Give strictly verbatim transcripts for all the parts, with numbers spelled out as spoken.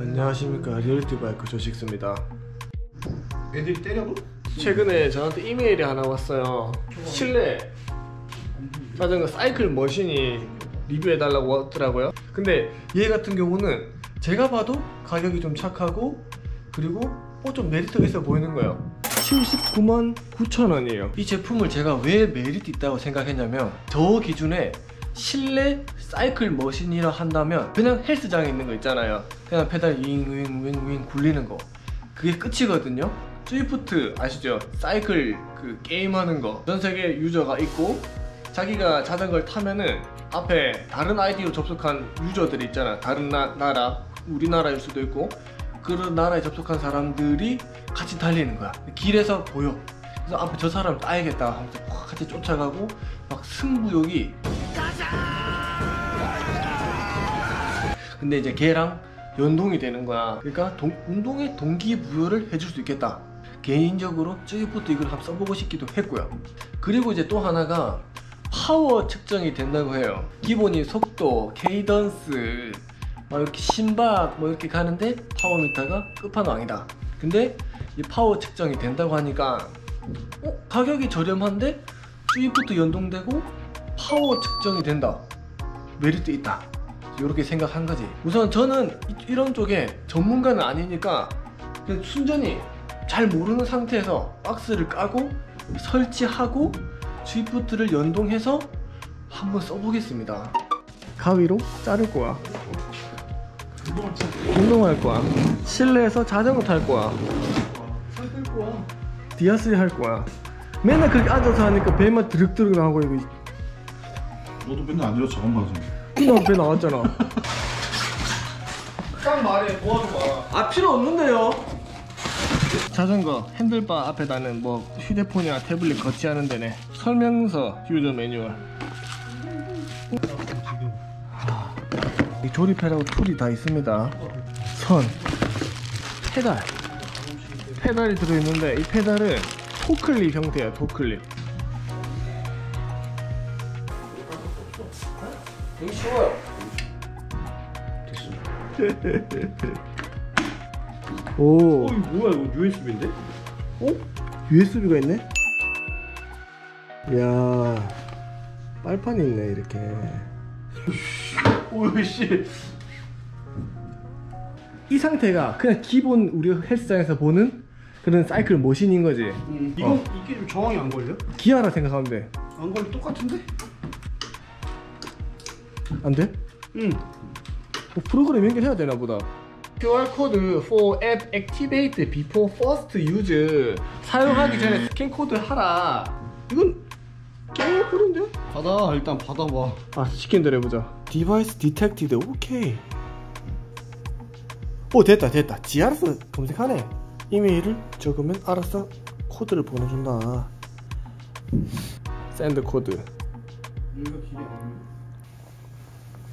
안녕하십니까, 리얼티 바이크 조식수입니다. 애들이 때려도? 최근에 저한테 이메일이 하나 왔어요. 실내 자전거 사이클 머신이 리뷰해달라고 왔더라고요. 근데 얘 같은 경우는 제가 봐도 가격이 좀 착하고 그리고 뭐 좀 메리트가 있어 보이는 거예요. 칠십구만 구천 원이에요 이 제품을 제가 왜 메리트 있다고 생각했냐면, 저 기준에 실내 사이클 머신이라 한다면 그냥 헬스장에 있는 거 있잖아요, 그냥 페달 윙윙윙윙 굴리는 거, 그게 끝이거든요. 스위프트 아시죠? 사이클 그 게임하는 거, 전 세계 유저가 있고 자기가 자전거를 타면은 앞에 다른 아이디로 접속한 유저들이 있잖아. 다른 나, 나라, 우리나라일 수도 있고 그런 나라에 접속한 사람들이 같이 달리는 거야. 길에서 보여. 그래서 앞에 저 사람 따야겠다 하면서 같이 쫓아가고 막 승부욕이. 근데 이제 걔랑 연동이 되는 거야. 그러니까 동, 운동에 동기부여를 해줄 수 있겠다. 개인적으로 스위프트 이걸 한번 써보고 싶기도 했고요. 그리고 이제 또 하나가 파워 측정이 된다고 해요. 기본이 속도, 케이던스, 막 이렇게 심박 뭐 이렇게 가는데 파워미터가 끝판왕이다. 근데 이 파워 측정이 된다고 하니까 어? 가격이 저렴한데 스위프트 연동되고 파워 측정이 된다, 메리트 있다, 이렇게 생각한 거지. 우선 저는 이런 쪽에 전문가는 아니니까 그냥 순전히 잘 모르는 상태에서 박스를 까고 설치하고 스위프트를 연동해서 한번 써보겠습니다. 가위로 자를 거야. 운동할 거야. 실내에서 자전거 탈 거야. 디아스리 할 거야. 맨날 그렇게 앉아서 하니까 배만 드륵드륵 나오고. 이거 너도 맨날 앉아서 저것만 하지. 근데 배 나왔잖아. 딱 말해, 도와줘봐. 아, 필요 없는데요. 자전거 핸들바 앞에 다는 뭐 휴대폰이나 태블릿 거치하는 데네. 설명서, 유저 매뉴얼. 조립하라고 툴이 다 있습니다. 선, 페달, 페달이 들어있는데 이 페달은 토클립 형태야. 토클립 되게 쉬워요. 오, 어, 이거 뭐야? 이거 유에스비인데? 어? 유에스비가 있네? 이야, 빨판이 있네 이렇게. 오이씨, 이 상태가 그냥 기본 우리 헬스장에서 보는 그런 사이클 머신인 거지. 음. 이거 어. 이게 좀 저항이 안 걸려? 기아라 생각하면 돼. 안 걸려? 똑같은데? 안 돼? 응. 뭐 프로그램 연결해야 되나 보다. 큐알 코드 for app activate before first use. 사용하기 전에 스캔 코드 하라. 이건 게임 코드인데? 받아, 일단 받아봐. 아, 시킨 대로 해보자. 디바이스 디텍티드, 오케이. 오, 됐다 됐다. 지알에스 검색하네. 이메일을 적으면 알아서 코드를 보내준다. 샌드 코드.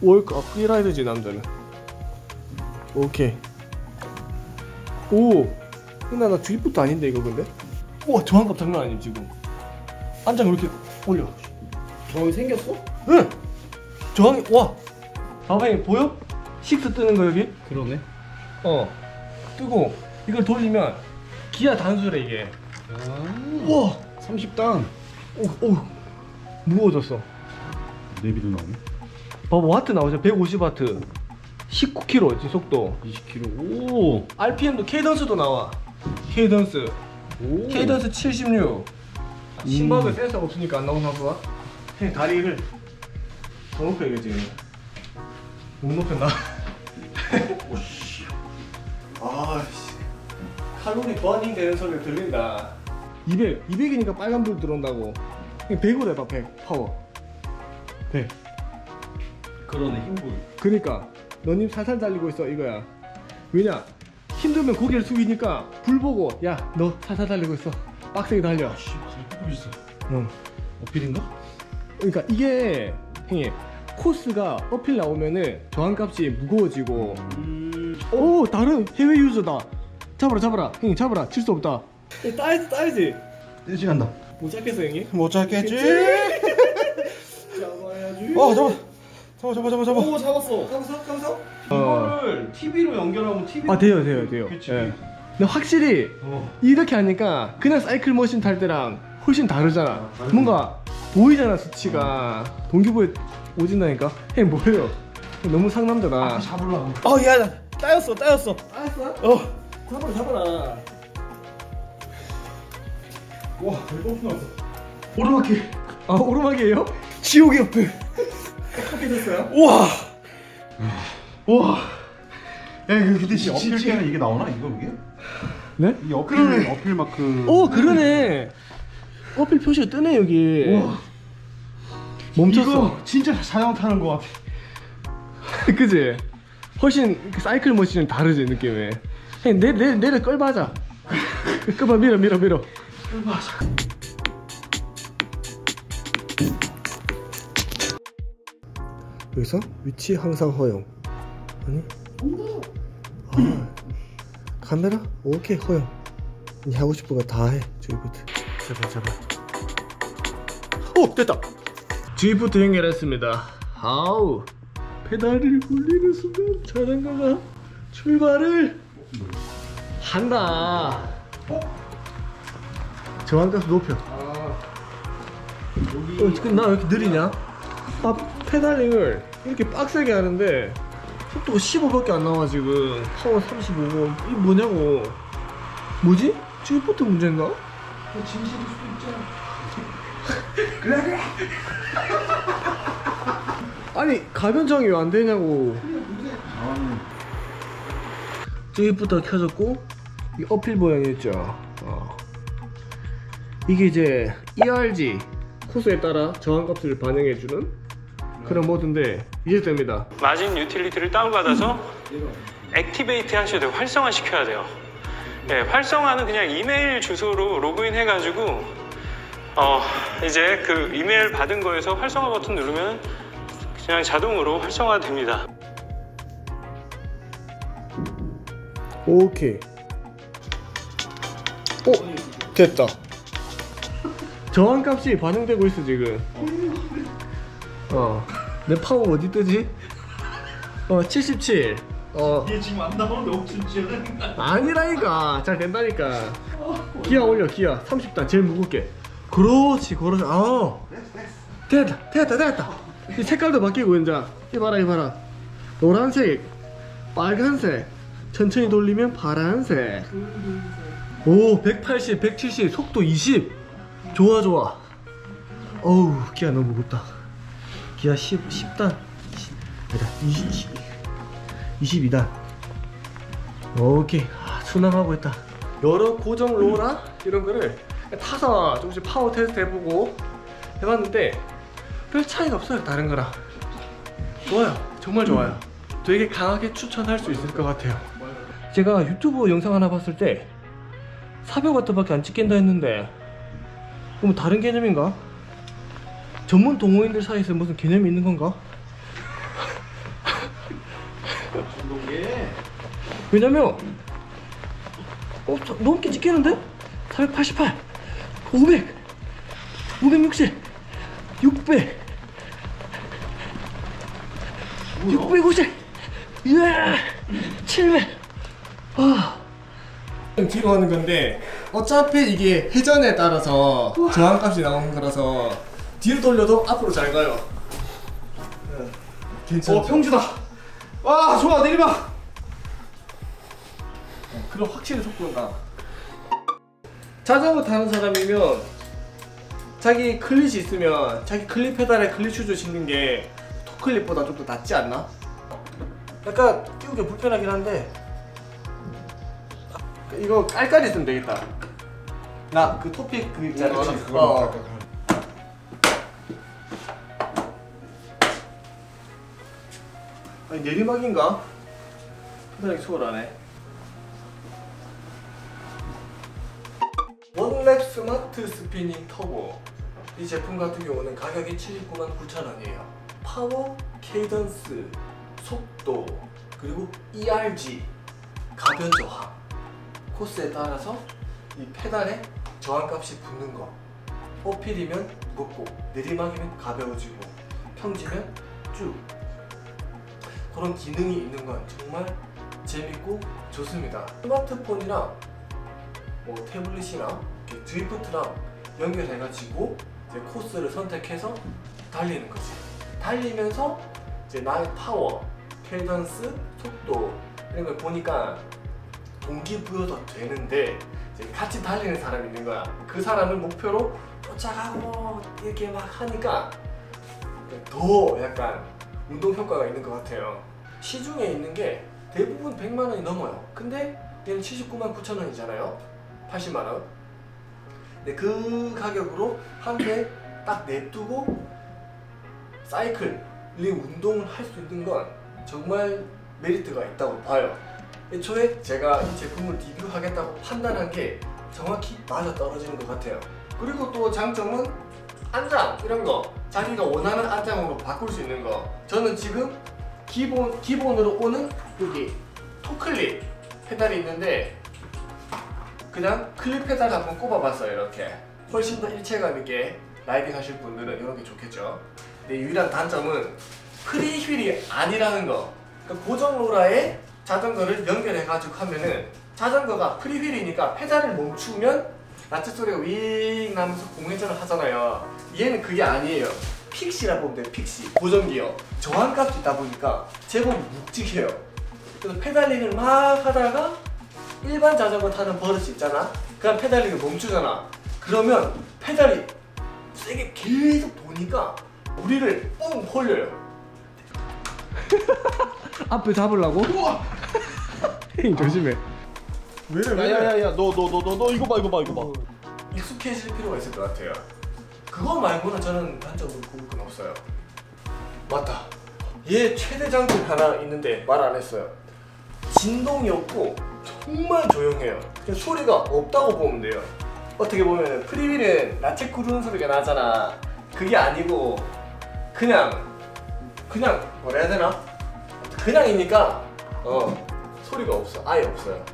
월크 업이라 해야지 남자는. 오케이. 오, 근데 나 주입부터 아닌데 이거. 근데 와, 저항값 장난 아니지 지금. 안장 이렇게 올려. 저항이 생겼어? 응. 저항이, 와, 봐봐요. 보여? 식스 뜨는 거 여기? 그러네. 어, 뜨고 이걸 돌리면 기아 단수래 이게. 아, 와, 삼십 단. 오, 오, 무거워졌어. 내비도 나오네. 봐봐, 와트 나오죠? 백오십 와트, 십구 킬로미터 지금 속도, 이십 킬로미터. 오, 알피엠도 케이던스도 나와. 케이던스, 오, 케이던스 칠십육. 심박은 음. 센서가 없으니까 안 나오나 보다. 그냥 다리를 더 높여. 이게 지금 못 높였나? 오씨. 아씨, 칼로리 버닝 되는 소리가 들린다. 이백, 이백이니까 빨간불 들어온다고. 백으로 해봐. 백 파워. 백. 그러네, 힘불. 그니까 너님 살살 달리고 있어 이거야. 왜냐, 힘들면 고개를 숙이니까 불 보고 야 너 살살 달리고 있어, 빡세게 달려. 아씨, 잘 보고 있어. 응. 어필인가? 그러니까 이게 형님, 코스가 어필 나오면은 저항값이 무거워지고. 음... 오, 다른 해외 유저다. 잡아라 잡아라 형님, 잡아라. 칠 수 없다. 따야지 따야지. 일찍 간다. 못 잡겠어 형님? 못 잡겠지? 잡아야지. 어, 잡아. 잡아 잡아 잡아 잡아. 오 잡았어. 잡았어 잡았어. 이거를 티비로 연결하면 티비. 아 돼요 돼요 돼요. 그치. 네. 근데 확실히 어. 이렇게 하니까 그냥 사이클 머신 탈 때랑 훨씬 다르잖아. 아, 뭔가 보이잖아 수치가. 어. 동기부에 오진다니까. 형 뭐예요? 너무 상남자다. 아, 잡으려고. 어 야 나 따였어 따였어. 따였어? 어. 잡아라 잡아라. 와, 열번 나왔어. 오르막길. 아, 오르막이에요? 지옥의 옆에. 어떻게 됐어요? 우와. 우와. 야, 이거 근데 옆필기에는 이게 나오나? 이거 이게? 네? 이 어필, 그러네. 어필 마크. 오, 그러네. 어필 표시가 뜨네 여기. 우와. 멈췄어. 이거 진짜 자영 타는 거 같아. 그지? 훨씬 사이클 머신은 다르지 느낌에. 그냥 내, 내, 내를 끌봐하자. 끌봐 밀어 밀어 밀어. 여기서 위치 항상 허용. 아니? 아, 카메라? 오케이 허용. 니 하고 싶은 거 다 해. 주위부터. 제발 제발. 오 됐다. 주위부터 연결했습니다. 아우 페달을 굴리는 순간 자전거가 출발을 한다. 어? 저항가속 높여. 아, 여기... 어, 지금 나 왜 이렇게 느리냐? 아, 페달링을 이렇게 빡세게 하는데 속도가 십오밖에 안 나와 지금. 파워 삼십오. 이게 뭐냐고. 뭐지? 지프트 문제인가? 어, 진실일 수도 있잖아. 그래 그래. 아니 가변 저항이 왜 안 되냐고. 지프트가 켜졌고 이 어필 모양이었죠. 어. 이게 이제 이알지 코스에 따라 저항값을 반영해주는 그런 모드인데 이제 됩니다. 마진 유틸리티를 다운받아서 액티베이트 하셔야 돼요. 활성화 시켜야 돼요. 네, 활성화는 그냥 이메일 주소로 로그인 해가지고 어 이제 그 이메일 받은 거에서 활성화 버튼 누르면 그냥 자동으로 활성화 됩니다. 오케이. 오 됐다. 저항값이 반영되고 있어 지금. 어 내 파워 어디 뜨지? 어 칠십칠. 어 이게 지금 안 나오는데 옥순 지어야 된다. 아니라니까. 잘 된다니까. 기아 올려 기아 삼십 단 제일 무겁게. 그렇지 그렇지. 아 됐다 됐다 됐다. 이 색깔도 바뀌고 이제 이봐라 이봐라. 노란색 빨간색 천천히 돌리면 파란색. 오 백팔십 백칠십 속도 이십. 좋아 좋아. 어우 기아 너무 무겁다. 기아 십, 십 단 이십, 이십이 단. 오케이. 아, 순항하고 있다. 여러 고정 로라 이런 거를 타서 조금씩 파워 테스트 해보고 해봤는데 별 차이가 없어요 다른 거랑. 좋아요 정말 좋아요. 되게 강하게 추천할 수 있을 것 같아요. 제가 유튜브 영상 하나 봤을 때 사백 와트밖에 안 찍힌다 했는데 그럼 다른 개념인가? 전문 동호인들 사이에서 무슨 개념이 있는 건가? 왜냐면 어, 넘게 찍히는데? 사백팔십팔 오백 오백육십 육백 육백오십 이야, 칠백. 아. 뒤로 하는 건데 어차피 이게 회전에 따라서 저항값이 나오는 거라서 뒤로 돌려도 앞으로 잘 가요. 네. 괜찮아. 어 평지다. 와 좋아 내리막. 어, 그럼 확실히 속도가. 자전거 타는 사람이면 자기 클릿이 있으면 자기 클릿 페달에 클릿 슈즈 신는 게 토클릿보다 좀 더 낫지 않나? 약간 끼우기 불편하긴 한데. 이거 깔깔이 있으면 되겠다. 나 그 토픽 그 있잖아. 어. 아니 내리막인가? 페달링 수월하네. 원랩 스마트 스피닝 터보. 이 제품 같은 경우는 가격이 칠십구만 구천 원이에요. 파워, 케이던스, 속도, 그리고 이알지 가변 저항 코스에 따라서 이 페달에 저항값이 붙는 거. 어필이면 무겁고 내리막이면 가벼워지고 평지면 쭉 그런 기능이 있는 건 정말 재밌고 좋습니다. 스마트폰이랑 뭐 태블릿이랑 드리프트랑 연결해가지고 이제 코스를 선택해서 달리는 거지. 달리면서 이제 나의 파워, 캘던스, 속도 이런 걸 보니까 동기부여도 되는데 이제 같이 달리는 사람이 있는 거야. 그 사람을 목표로 쫓아가고 이렇게 막 하니까 더 약간 운동 효과가 있는 것 같아요. 시중에 있는 게 대부분 백만 원이 넘어요. 근데 얘는 칠십구만 구천 원이잖아요 팔십만 원. 근데 그 가격으로 한 개 딱 냅두고 사이클링 운동을 할 수 있는 건 정말 메리트가 있다고 봐요. 애초에 제가 이 제품을 리뷰하겠다고 판단한 게 정확히 맞아떨어지는 것 같아요. 그리고 또 장점은 안장 이런 거, 자기가 원하는 안장으로 바꿀 수 있는 거. 저는 지금 기본, 기본으로 오는 여기 토클립 페달이 있는데 그냥 클립 페달 한번 꼽아봤어요. 이렇게 훨씬 더 일체감 있게 라이딩 하실 분들은 이런 게 좋겠죠. 근데 유일한 단점은 프리휠이 아니라는 거. 그러니까 고정 로라에 자전거를 연결해가지고 하면은 자전거가 프리휠이니까 페달을 멈추면 라츠 소리가 윙 나면서 공회전을 하잖아요. 얘는 그게 아니에요. 픽시라 보면 돼요. 픽시 고정기어 저항값이 있다 보니까 제법 묵직해요. 그래서 페달링을 막 하다가 일반 자전거 타는 버릇이 있잖아. 그냥 페달링을 멈추잖아. 그러면 페달이 세게 계속 도니까 우리를 뻥 홀려요. 앞에 잡으려고? 우와! 형 조심해. 왜래 왜래? 야야야 너 너 너 너 너 이거 봐 이거 봐 이거 봐. 익숙해질 필요가 있을 것 같아요. 그거 말고는 저는 단적으로 고를 건 없어요. 맞다. 얘 최대 장점 하나 있는데 말 안 했어요. 진동이 없고 정말 조용해요. 그냥 소리가 없다고 보면 돼요. 어떻게 보면 프리휠은 라체 구르는 소리가 나잖아. 그게 아니고 그냥 그냥 뭐라 해야 되나? 그냥이니까 어 소리가 없어. 아예 없어요.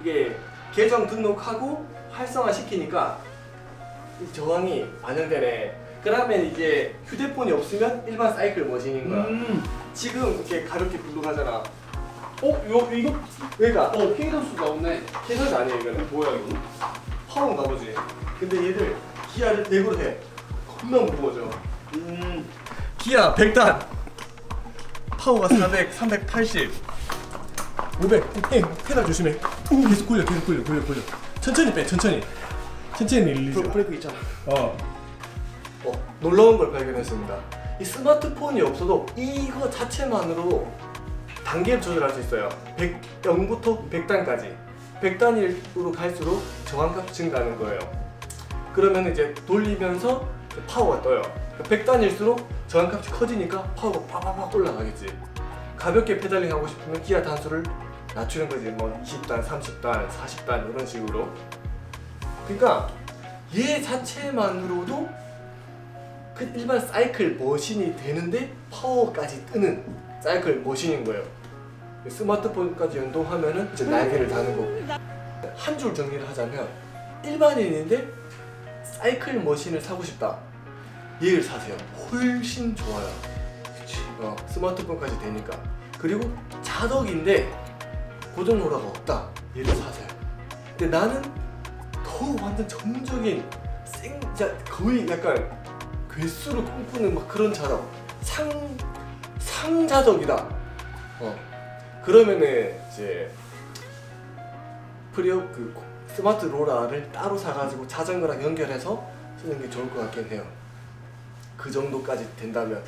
이게 계정 등록하고 활성화 시키니까 저항이 반영되네. 그러면 이제 휴대폰이 없으면 일반 사이클 머신인 거야. 음. 지금 이렇게 가볍게 굴러가잖아. 어? 이거? 이거? 그러니까 어 케이던스가 없네. 케이던스 아니야 이거는. 뭐야 이거? 파워인가 보지. 근데 얘들 기아를 내구로 해. 겁나 무거워져. 음. 기아 백 단 파워가 사백, 삼백팔십, 오백. 땡! 페달 조심해. 계속 굴려 계속 굴려 굴려 굴려. 천천히 빼 천천히 천천히 릴리즈. 브레이크 있잖아. 어. 어 놀라운 걸 발견했습니다. 이 스마트폰이 없어도 이거 자체만으로 단계를 조절할 수 있어요. 영부터 백 단까지 백 단으로 갈수록 저항값이 증가하는 거예요. 그러면 이제 돌리면서 파워가 떠요. 백 단일수록 저항값이 커지니까 파워가 빡빡빡 올라가겠지. 가볍게 페달링 하고 싶으면 기아 단수를 낮추는 거지. 뭐 이십 단, 삼십 단, 사십 단 이런 식으로. 그러니까 얘 자체만으로도 그 일반 사이클 머신이 되는데 파워까지 뜨는 사이클 머신인 거예요. 스마트폰까지 연동하면은 이제 날개를 다는 거고. 한 줄 정리를 하자면 일반인인데 사이클 머신을 사고 싶다. 얘를 사세요. 훨씬 좋아요. 그치. 어, 스마트폰까지 되니까. 그리고 자덕인데 고정로라가 없다. 얘를 사세요. 근데 나는 더 완전 전문적인 생, 거의 약간 괴수를 꿈꾸는 막 그런 자덕. 상, 상자덕이다. 어. 그러면은 이제 프리업 그 스마트 로라를 따로 사가지고 자전거랑 연결해서 쓰는 게 좋을 것 같긴 해요. 그 정도까지 된다면.